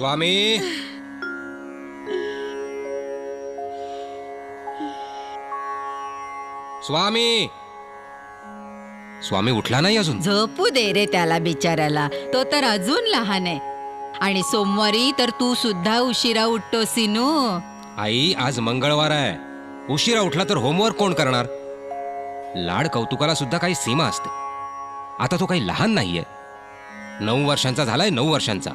स्वामी, स्वामी, स्वामी उठला नाही अजून? झोपू दे रे त्याला बिचाराला, तो तर अजून लहान आहे. आणि सोमवारी तर तू सुद्धा उशिरा उठतो सिनू. आई, आज मंगळवार आहे. उशिरा उठला तर होमवर्क कोण करणार? लाड कौतुकाला सुद्धा काही सीमा असते. आता तो काही लहान नाहीये, 9 वर्षांचा झालाय, 9 वर्षांचा.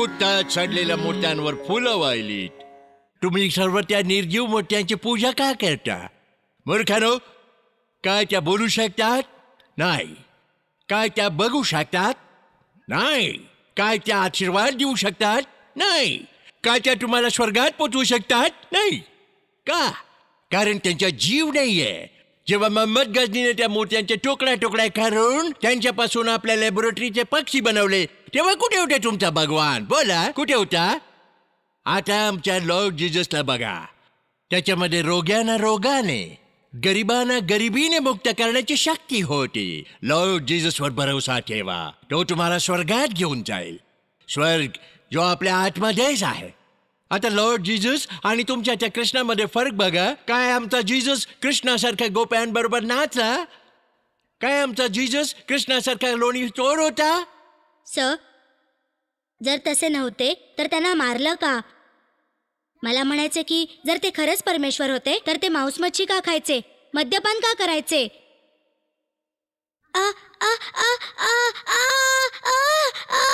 उठतात सडलेल्या मोत्यांवर फुलं वाहिलीत. तुम्ही सर्व त्या निर्जीव मोत्यांची पूजा का करता? मूर्खानो, काय त्या बोलू शकतात? नाही. काय त्या बघू शकतात? नाही. काय त्या आशीर्वाद देऊ शकतात? नाही. काय त्या तुम्हाला स्वर्गात पोचवू शकतात? नाही. का? कारण त्यांचा जीव नाहीये. जेव्हा मोहम्मद गजनीने त्या मोत्यांचे टोकड्या टोकड्या करून त्यांच्यापासून आपल्या लॅबोरेटरीचे पक्षी बनवले, तेव्हा कुठे होते तुमचा भगवान? बोला, कुठे होता? आता आमच्या लॉर्ड जीजसला बघा. त्याच्यामध्ये रोग्यांना रोगाने, गरिबांना गरिबीने मुक्त करण्याची शक्ती होती. लॉर्ड जीजसवर भरोसा ठेवा, तो तुम्हाला स्वर्गात घेऊन जाईल. स्वर्ग जो आपल्या आतमध्येच आहे. आता लॉर्ड जीजस आणि तुमच्या त्या कृष्णामध्ये फरक बघा. काय आमचा जीजस कृष्णासारख्या गोप्यांबरोबर नाचला? काय आमचा जीजस कृष्णासारख्या लोणी चोर होता? सर, जर तसे नव्हते तर त्यांना मारलं का? मला म्हणायचं की जर ते खरंच परमेश्वर होते तर ते मांस मच्छी का खायचे? मद्यपान का करायचे? आ आ आ आ आ आ आ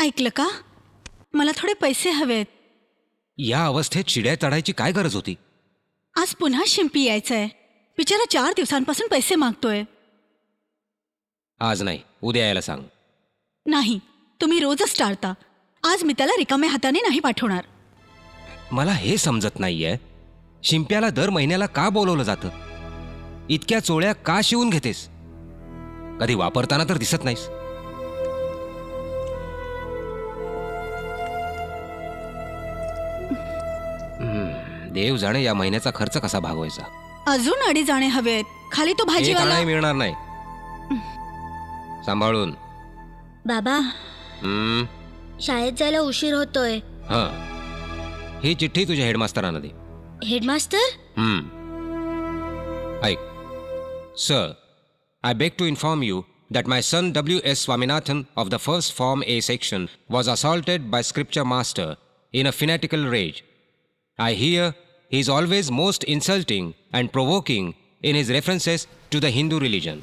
ऐकलं का? मला थोडे पैसे हवेत. या अवस्थेत चिड्या चढायची काय गरज होती? आज पुन्हा शिंपी यायचंय. बिचारा 4 दिवसांपासून पैसे मागतोय. आज नाही, उद्या यायला सांग. नाही, तुम्ही रोजच टाळता. आज मी त्याला रिकाम्या हाताने नाही पाठवणार. मला हे समजत नाहीये, शिंप्याला दर महिन्याला का बोलवलं जातं? इतक्या चोळ्या का शिवून घेतेस? कधी वापरताना तर दिसत नाहीस. देव जाणे या महिन्याचा खर्च कसा भागवायचा. अजून अडी जाणे हवेत. खाली तो भाजीवाला नाही मिळणार. नाही, सांभाळून. बाबा, शाळेत जायला उशीर होतोय. हा, ही चिठ्ठी तुझ्या हेडमास्टरांना दे. हेडमास्टर? ऐक sir, I beg to inform you that my son W.S. Swaminathan of the first Form A section was assaulted by Scripture Master in a fanatical rage. I hear he is always most insulting and provoking in his references to the Hindu religion.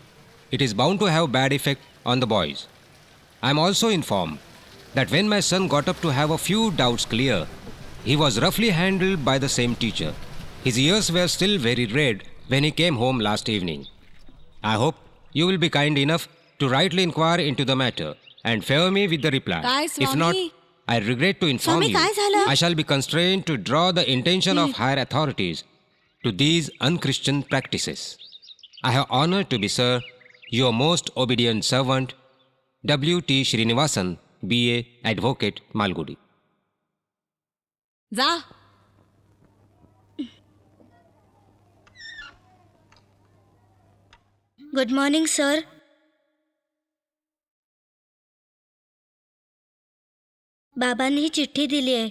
It is bound to have bad effect on the boys. I am also informed that when my son got up to have a few doubts clear, he was roughly handled by the same teacher. His ears were still very red when he came home last evening. I hope you will be kind enough to rightly inquire into the matter and favor me with the reply. If not, I regret to inform you, I shall be constrained to draw the attention of higher authorities to these unchristian practices. I have honoured to be, sir, your most obedient servant, W.T. Srinivasan, B.A., Advocate, Malgudi. जा. Good morning sir. बाबांनी ही चिठ्ठी दिली आहे.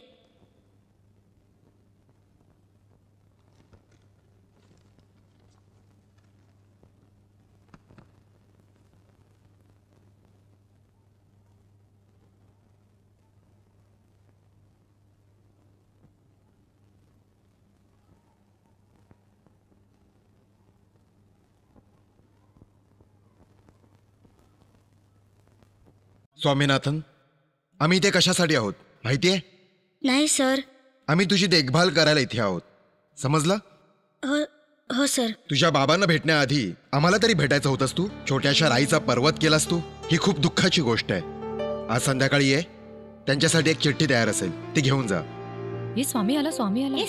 स्वामीनाथन, आम्ही इथे कशासाठी आहोत माहिती आहे? नाही सर. आम्ही तुझी देखभाल करायला इथे आहोत, समजलं? हो सर। तुझ्या बाबांना भेटण्याआधी आम्हाला तरी भेटायचं होतस तू. छोट्याशा राईचा पर्वत केलास तू. ही खूप दुःखाची गोष्ट आहे. आज संध्याकाळी ये, त्यांच्यासाठी एक चिठ्ठी तयार असेल, ती घेऊन जा. ये स्वामी आला, स्वामी आला.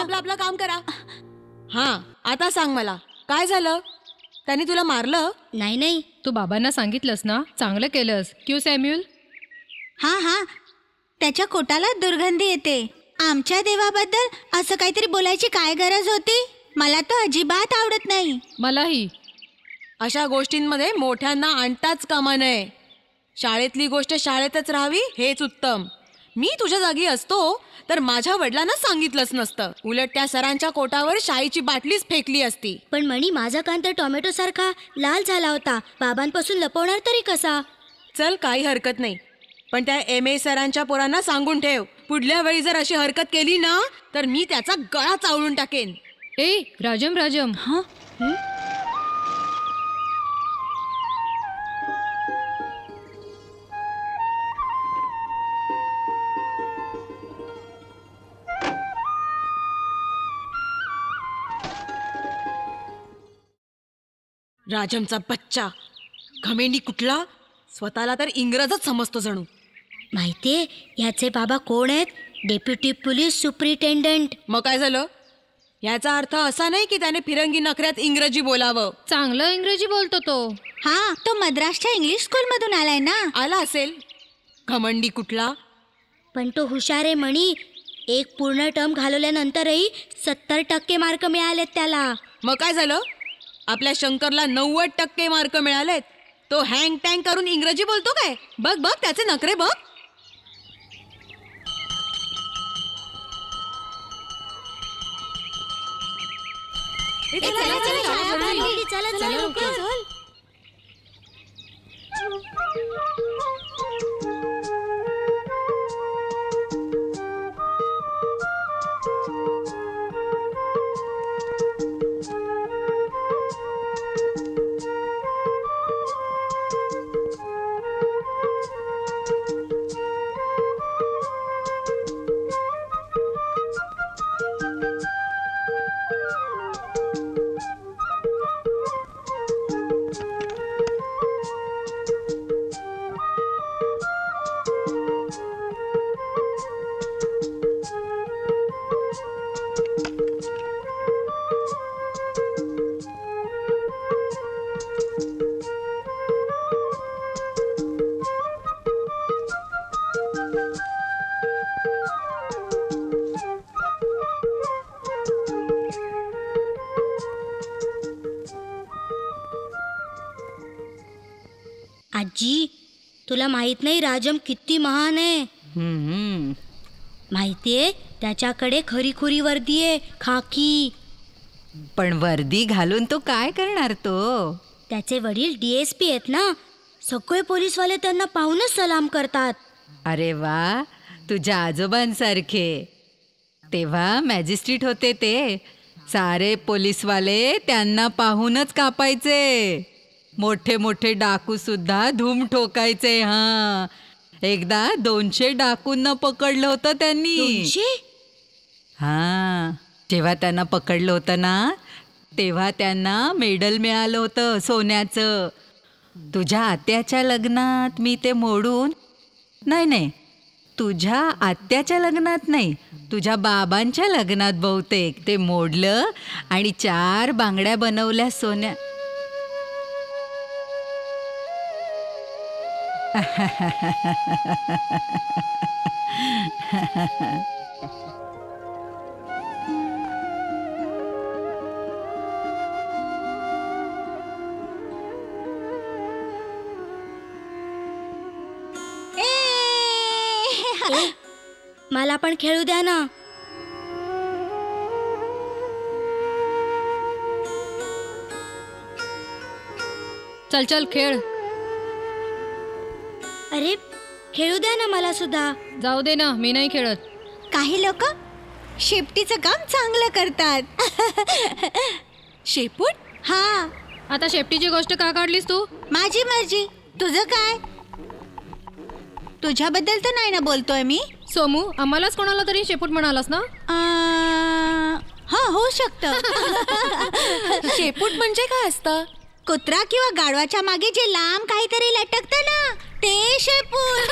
आपलं आपलं काम करा. हां, आता सांग मला काय झालं. त्यांनी तुला मारलं? नाही नाही, तू बाबांना सांगितलंस ना, चांगलं केलंस. क्यू सॅम्युअल? हां हां, त्याच्या कोटाला दुर्गंधी येते. आमच्या देवाबद्दल असं काहीतरी बोलायची काय गरज होती. मला तो अजिबात आवडत नाही. मलाही. अशा गोष्टींमध्ये मोठ्यांना आणताच कामा नये. शाळेतली गोष्ट शाळेतच राहावी, हेच उत्तम. मी तुझ्या जागी असतो तर माझ्या वडिलांना सांगितलंच नसतं. उलट त्या सरांच्या कोटावर शाईची बाटलीच फेकली असती. पण मणी, माझा कान तर टोमॅटो सारखा लाल झाला होता. बाबांपासून लपवणार तरी कसा. चल, काही हरकत नाही. पण त्या MA सरांच्या पोरांना सांगून ठेव, पुढल्या वेळी जर अशी हरकत केली ना तर मी त्याचा गळा चावळून टाकेन. ए राजम राजम. हां, राजमचा बच्चा घमेंडी कुठला. स्वतःला तर इंग्रजच समजतो जणू. माहितीये याचे बाबा कोण आहेत? Deputy police superintendent. मग काय झालं? याचा अर्थ असा नाही की त्याने फिरंगी नखऱ्यात इंग्रजी बोलावं. चांगलं इंग्रजी बोलतो तो. हां, तो मद्रासच्या इंग्लिश स्कूलमधून आलाय ना. आला असेल, घमंडी कुठला. पण तो हुशार आहे मणी. एक पूर्ण टर्म घालवल्यानंतरही 70% मार्क मिळालेत त्याला. मग काय झालं? आपल्या शंकरला 90% मार्क मिळालेत. तो हँग टँग करून इंग्रजी बोलतो काय? बघ बघ त्याचे नखरे बघ. आजी, तुला माहित नाही राजम किती महान आहे. माहितीये त्याच्याकडे खरीखुरी वर्दी आहे, खाकी. पण वर्दी घालून तो काय करणार? तो त्याचे वडील DSP आहेत ना. सगळे पोलीसवाले त्यांना पाहूनच सलाम करतात. अरे वा, तुझ्या आजोबांसारखे. तेव्हा मॅजिस्ट्रेट होते ते. सारे पोलीसवाले त्यांना पाहूनच कापायचे. मोठे मोठे डाकू सुद्धा धूम ठोकायचे. हां, एकदा 200 डाकूंना पकडलं होतं त्यांनी. हां, जेव्हा त्यांना पकडलं होतं ना तेव्हा त्यांना मेडल मिळालं होतं सोन्याचं. तुझ्या आत्याच्या लग्नात मी ते मोडून. नाही नाही, तुझ्या आत्याच्या लग्नात नाही, तुझ्या बाबांच्या लग्नात बहुतेक ते मोडलं आणि 4 बांगड्या बनवल्या सोन्या. मला पण खेळू द्या ना. चल चल खेळ. अरे खेळू द्या ना मला सुद्धा. जाऊ दे ना, मी नाही खेळत. काही लोक शेपटीचं काम चांगलं करतात. शेपूट? हा. आता शेपटीची गोष्ट का काढलीस तू? माझी मर्जी, तुझं काय? तुझ्याबद्दल तर नाही ना बोलतोय मी. सोमू, आम्हालाच कोणाला तरी शेपूट म्हणालास ना? हाँ हो शकतं। शेपूट म्हणजे काय असतं? कुत्रा किंवा गाढवाच्या मागे जे लांब काहीतरी लटकतं ना ते शेपूट।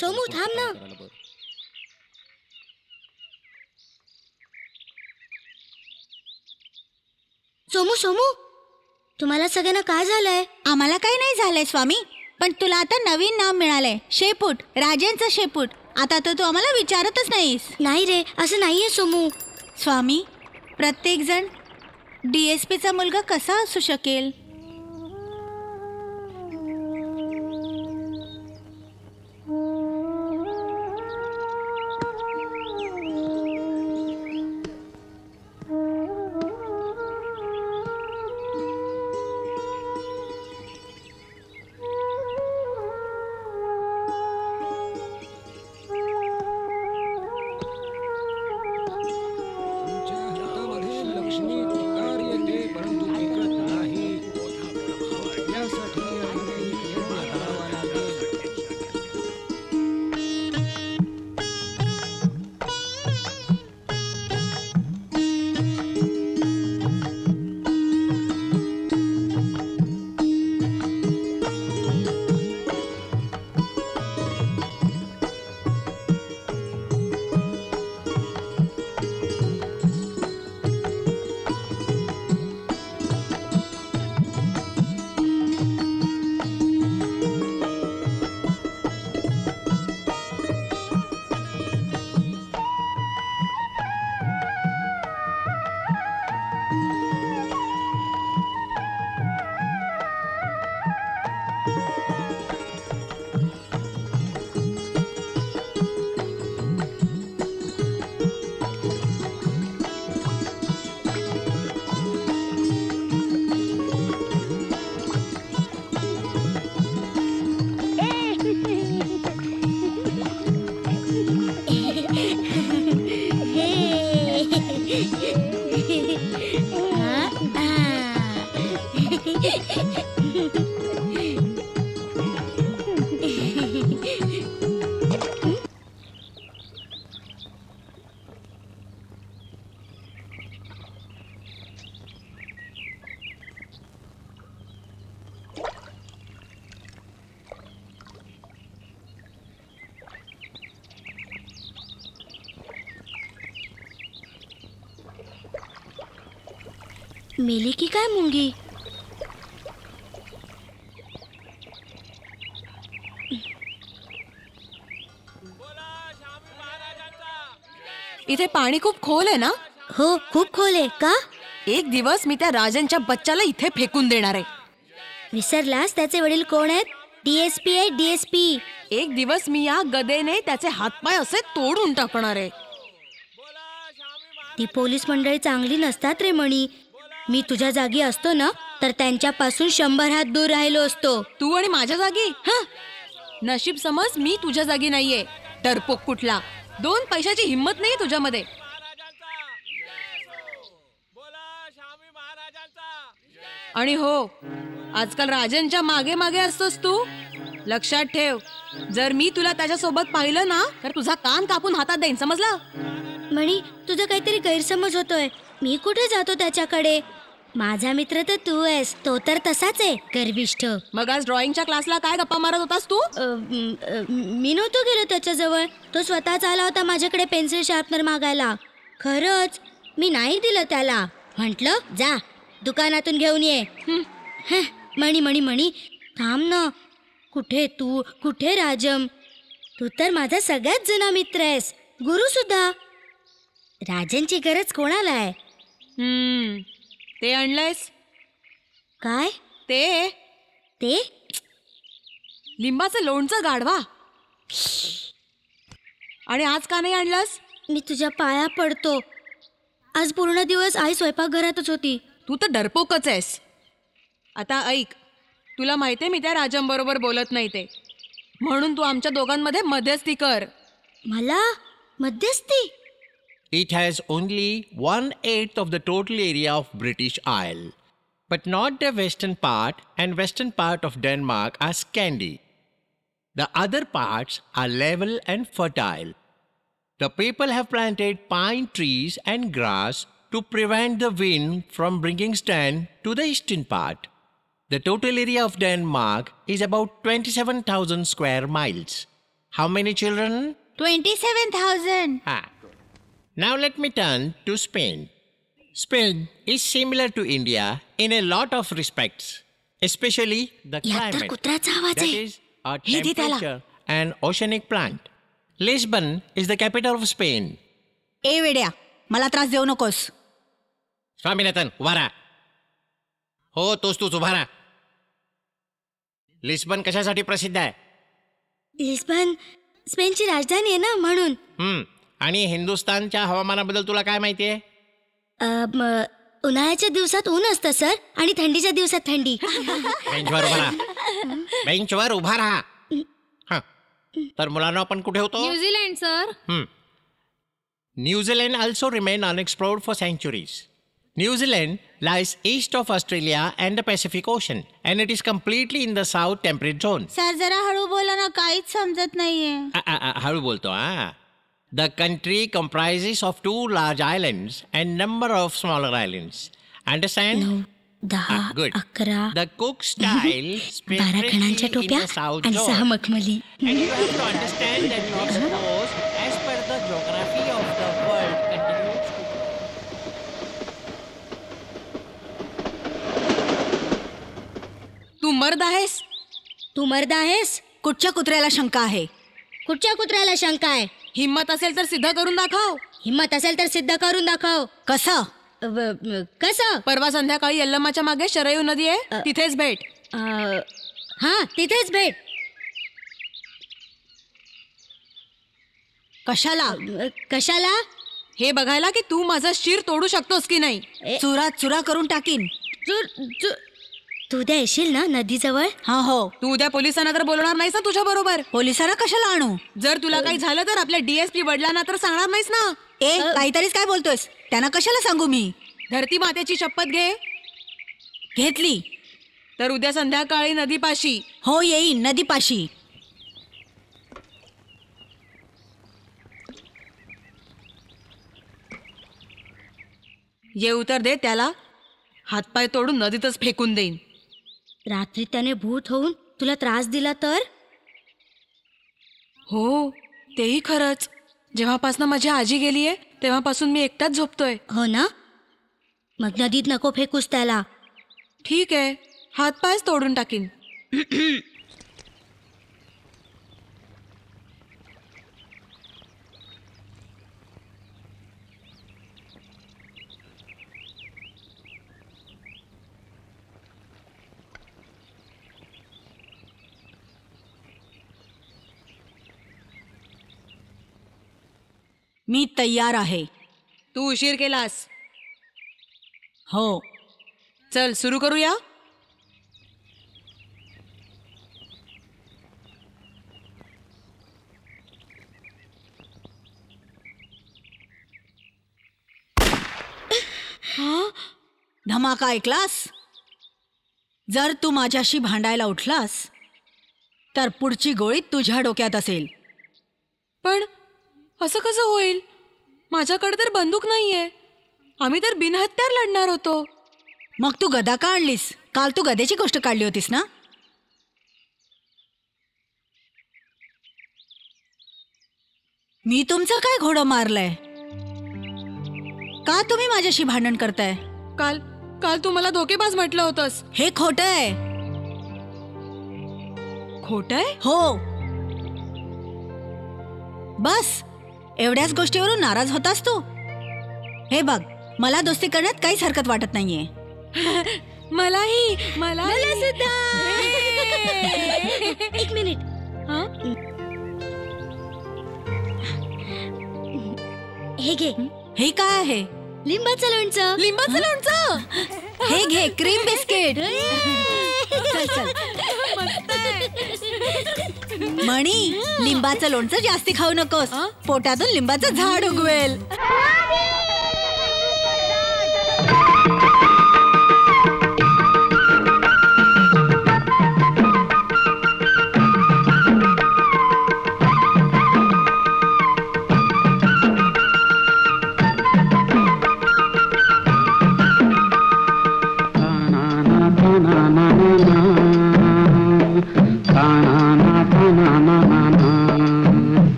सोमू थांब ना। सोमू सोमू तुम्हाला सगळ्यांना काय झालंय? आम्हाला काही नाही झालंय स्वामी, पण तुला आता नवीन नाव मिळालंय शेपूट, राजेंचं शेपूट। आता तर तू आम्हाला विचारतच नाहीस। नाही रे असं नाहीये सोमू। स्वामी प्रत्येक जण डीएसपीचा मुलगा कसा असू शकेल? मेली की काय मुंगी? इथे पाणी खूप खोल आहे ना? हो खूप खोल आहे। का एक दिवस मी त्या राजांच्या बच्चाला इथे फेकून देणार आहे। विसरलास त्याचे वडील कोण आहेत? डीएसपी आहे डीएसपी। एक दिवस मी या गदेने त्याचे हातपाय असे तोडून टाकणार आहे। ती पोलीस मंडळी चांगली नसतात रे मणी। मी तुझ्या जागी असतो ना तर त्यांच्यापासून 100 हात दूर राहिलो असतो। तू आणि माझ्या जागी? हां नशीब समज मी तुझ्या जागी नाहीये। डरपोक कुठला, 2 पैशाची हिम्मत नाही तुझ्यामध्ये। आणि हो आजकाल राजांच्या मागे मागे असतोस तू, लक्षात ठेव। जर मी तुला त्याच्या सोबत पाहिलं ना तर तुझा कान कापून हातात देईन, समजलं? मणी तुझं काहीतरी गैरसमज होतोय। मी कुठे जातो त्याच्याकडे? माझा मित्र तर तू आहेस, तो तर तसाच आहे गर्विष्ठ। मग आज ड्रॉइंगच्या क्लासला काय गप्पा मारत होतास तू? मी नव्हतो गेलो त्याच्याजवळ, तो स्वतःच आला होता माझ्याकडे पेन्सिल शार्पनर मागायला। खरंच मी नाही दिलं त्याला, म्हटलं जा दुकानातून घेऊन ये। मणी मणी मणी थांब ना, कुठे तू, कुठे राजम? तू तर माझा सगळ्यात जुना मित्र आहेस, गुरु सुद्धा। राजांची गरज कोणाला आहे? ते आणलंयस काय? ते ते लिंबाचं लोणचं गाढवा। आणि आज का नाही आणलंस? मी तुझ्या पाया पडतो, आज पूर्ण दिवस आई स्वयंपाकघरातच होती। तू तर डरपोकच आहेस। आता ऐक, तुला माहिती आहे मी त्या राजांबरोबर बोलत नाही ते, म्हणून तू आमच्या दोघांमध्ये मध्यस्थी कर। मला Madhyasthi? It has only 1/8 of the total area of British Isle. But not the western part and western part of Denmark are scandy. The other parts are level and fertile. The people have planted pine trees and grass to prevent the wind from bringing sand to the eastern part. The total area of Denmark is about 27,000 square miles. How many children? 27,000. Ah. Now let me turn to Spain. Spain is similar to India in a lot of respects, especially the climate. That is a temperature and oceanic plant. Lisbon is the capital of Spain. Hey, Vidya, मला त्रास देऊ नकोस. स्वामीनाथन, उभा रहा. हो तोच तू उभा रहा. लिस्बन कशासाठी प्रसिद्ध आहे? लिस्बन स्पेनची राजधानी आहे ना म्हणून. आणि हिंदुस्थानच्या हवामानाबद्दल तुला काय माहिती आहे? उन्हाळ्याच्या दिवसात ऊन असतं सर आणि थंडीच्या दिवसात थंडी. बेंचवर उभा राहा. बेंचवर उभा राहा. हां. तर मुलांना आपण कुठे होतो? New Zealand sir. New Zealand also remained unexplored for centuries. New Zealand lies east of Australia and the Pacific Ocean, and it is completely in the south temperate zone. Sir, जरा हळू बोला ना, काहीच समजत नाहीये. हळू बोलतो हा. The country comprises of 2 large islands and number of smaller islands. Understand? No. Good. The cook style spirits in the south zone. And you have to understand that your suppose as per the geography of the world continues to grow. तू मर्द आहेस? कुठच्या कुत्र्याला शंका आहे? हिम्मत असेल तर सिद्ध करून दाखव. कसं? परवा संध्याकाळी यल्लमाच्या मागे शरयू नदी आहे, तिथेच भेट. कशाला? हे बघायला की तू माझा शिर तोडू शकतोस की नाही. चुरा करून टाकीन. तू द्या येशील ना नदीजवळ? हा हो. तू उद्या पोलिसांना तर बोलणार नाहीस ना तुझ्या बरोबर? पोलिसांना कशाला आणू? जर तुला काही झालं तर आपल्या DSP वडिलांना तर सांगणार नाहीस ना? काहीतरीच काय बोलतोस? त्यांना कशाला सांगू मी? धरती मातेची शपथ घेतली तर उद्या संध्याकाळी नदीपाशी. हो, येईन नदीपाशी. ये उतर दे त्याला. हातपाय तोडून नदीतच फेकून देईन. रात्री त्याने भूत होऊन तुला त्रास दिला तर? हो, तेही खरंच. जेव्हापासून माझी आजी गेलीये तेव्हापासून मी एकटाच झोपतोय. हो ना, मग नदीत नको फेकूस त्याला. ठीक आहे, हातपायच तोडून टाकीन. मी तयार आहे. तू उशीर केलास. हो, चल सुरू करूया. धमाका ऐकलास? जर तू माझ्याशी भांडायला उठलास तर पुढची गोळी तुझ्या डोक्यात असेल. पण असं कसं होईल? माझ्याकडे तर बंदूक नाहीये. आम्ही तर बिनहत्यार लढणार होतो. मग तू गदा का आणलीस? काल तू गदेची गोष्ट काढली होतीस ना? मी तुमचं काय घोडं मारलंय? का तुम्ही माझ्याशी भांडण करताय? काल तू मला धोकेबाज म्हटलं होतंस. हे खोटं आहे. खोटं आहे? हो. बस, एवढ्याच गोष्टीवरून नाराज होतास तू? हे बघ, मला दोस्ती करण्यात काहीच हरकत वाटत नाहीये. मला सुद्धा. एक मिनिट. हे घे. हे काय आहे? लिंबाचं लोणचं. हे घे, क्रीम बिस्किट. चल. मणी, लिंबाचं लोणचं जास्ती खाऊ नकोस, पोटातून लिंबाचं झाड उगवेल।